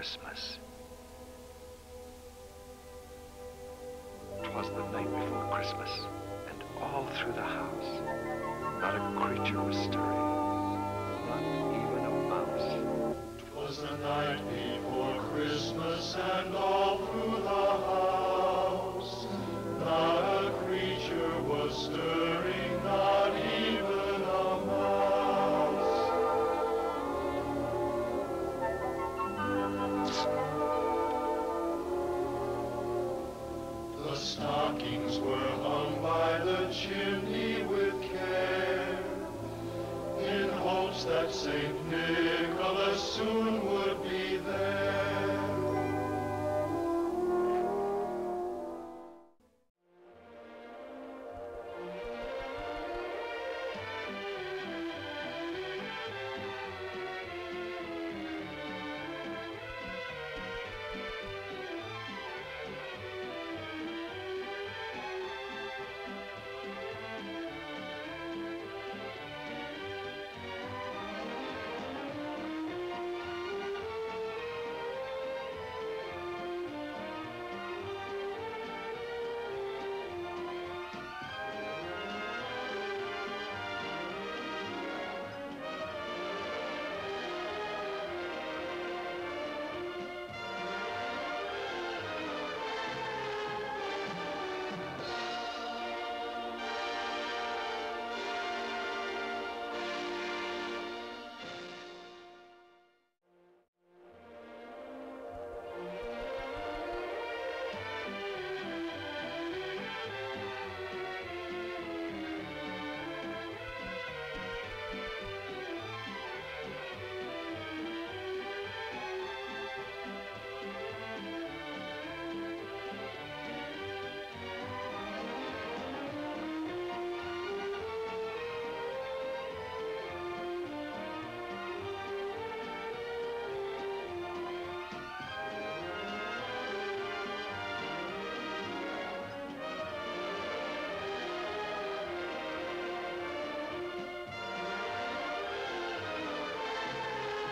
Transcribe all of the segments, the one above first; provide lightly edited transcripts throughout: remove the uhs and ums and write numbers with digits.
Christmas. 'Twas the night before Christmas, and all through the house, not a creature was stirring, not even a mouse. 'Twas the night before Christmas, and all through the house, not a creature was stirring, not even a mouse. The stockings were hung by the chimney with care, in hopes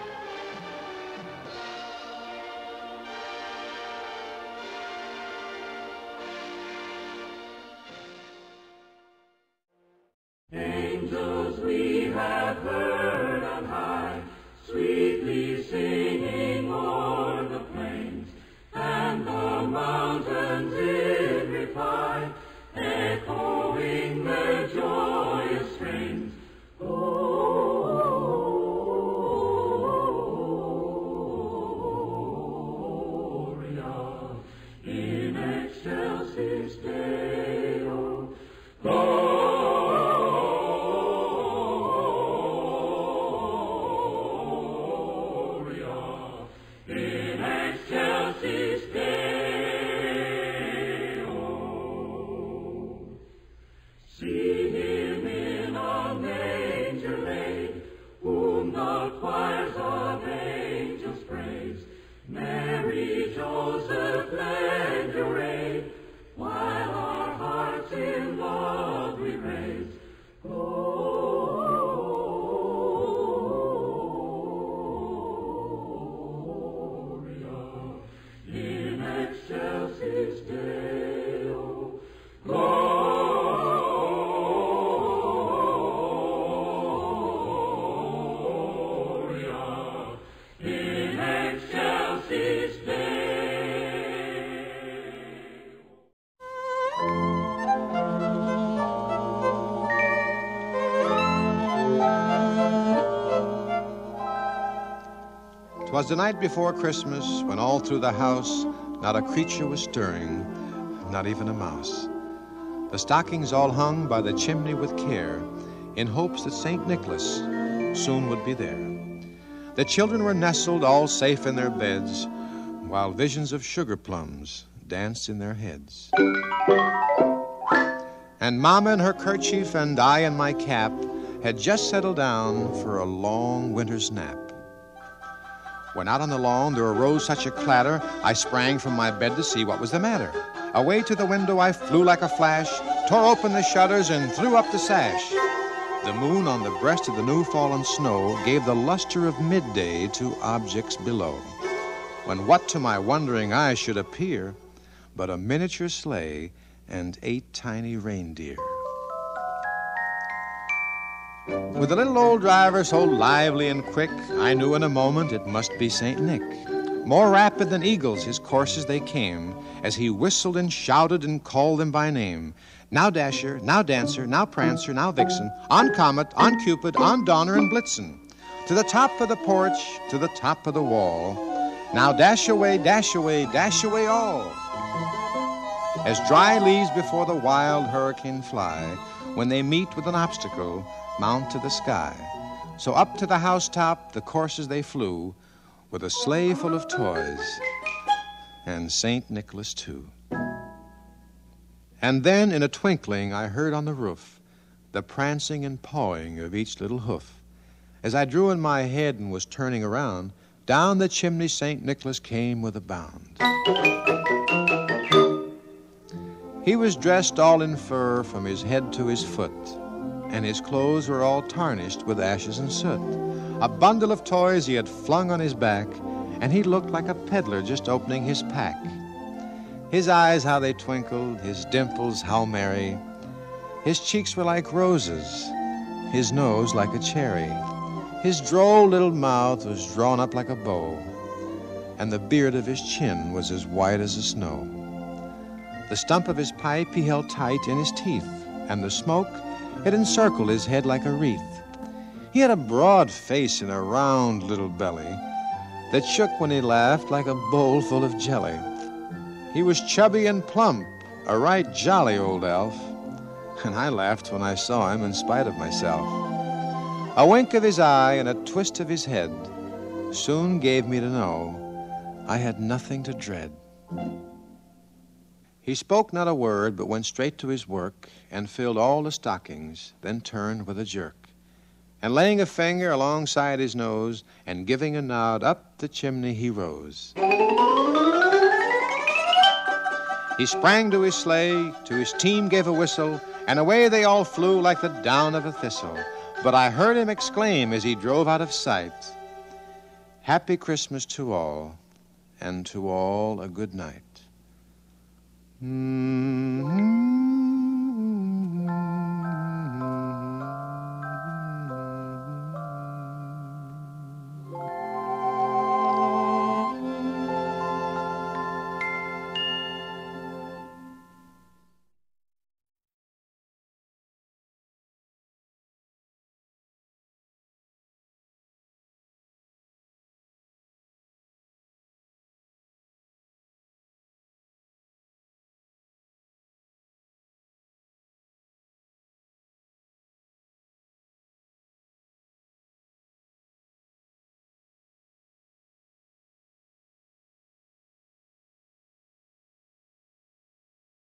that St. Nicholas soon would be there. Angels we have heard on high, sweetly singing o'er the plains, and the mountains in reply, echoing their joyous strains. Oh, oh, oh, oh, oh, oh, oh, in excelsis Deo. Oh, Joseph led the raid, while our hearts in love we raise. Gloria in excelsis Deo. Gloria in excelsis Deo.'Twas the night before Christmas, when all through the house not a creature was stirring, not even a mouse. The stockings all hung by the chimney with care, in hopes that St. Nicholas soon would be there. The children were nestled all safe in their beds, while visions of sugar plums danced in their heads. And Mama in her kerchief and I in my cap had just settled down for a long winter's nap. When out on the lawn there arose such a clatter, I sprang from my bed to see what was the matter. Away to the window I flew like a flash, tore open the shutters and threw up the sash. The moon on the breast of the new fallen snow gave the luster of midday to objects below. when what to my wondering eye should appear but a miniature sleigh and 8 tiny reindeer. With the little old driver so lively and quick, I knew in a moment it must be St. Nick. More rapid than eagles his courses they came, as he whistled and shouted and called them by name. Now Dasher, now Dancer, now Prancer, now Vixen, on Comet, on Cupid, on Donner and Blitzen. To the top of the porch, to the top of the wall. Now dash away, dash away, dash away all. As dry leaves before the wild hurricane fly, when they meet with an obstacle, mount to the sky. So up to the housetop the courses they flew, with a sleigh full of toys, and St. Nicholas too. And then in a twinkling I heard on the roof the prancing and pawing of each little hoof. As I drew in my head and was turning around, down the chimney St. Nicholas came with a bound. He was dressed all in fur from his head to his foot, and his clothes were all tarnished with ashes and soot. A bundle of toys he had flung on his back, and he looked like a peddler just opening his pack. His eyes, how they twinkled, his dimples, how merry. His cheeks were like roses, his nose like a cherry. His droll little mouth was drawn up like a bow, and the beard of his chin was as white as the snow. The stump of his pipe he held tight in his teeth, and the smoke, it encircled his head like a wreath. He had a broad face and a round little belly that shook when he laughed like a bowl full of jelly. He was chubby and plump, a right jolly old elf, and I laughed when I saw him in spite of myself. A wink of his eye and a twist of his head soon gave me to know I had nothing to dread. He spoke not a word, but went straight to his work and filled all the stockings, then turned with a jerk, and laying a finger alongside his nose and giving a nod, up the chimney he rose. He sprang to his sleigh, to his team gave a whistle, and away they all flew like the down of a thistle. But I heard him exclaim as he drove out of sight, "Happy Christmas to all, and to all a good night." Mm-hmm.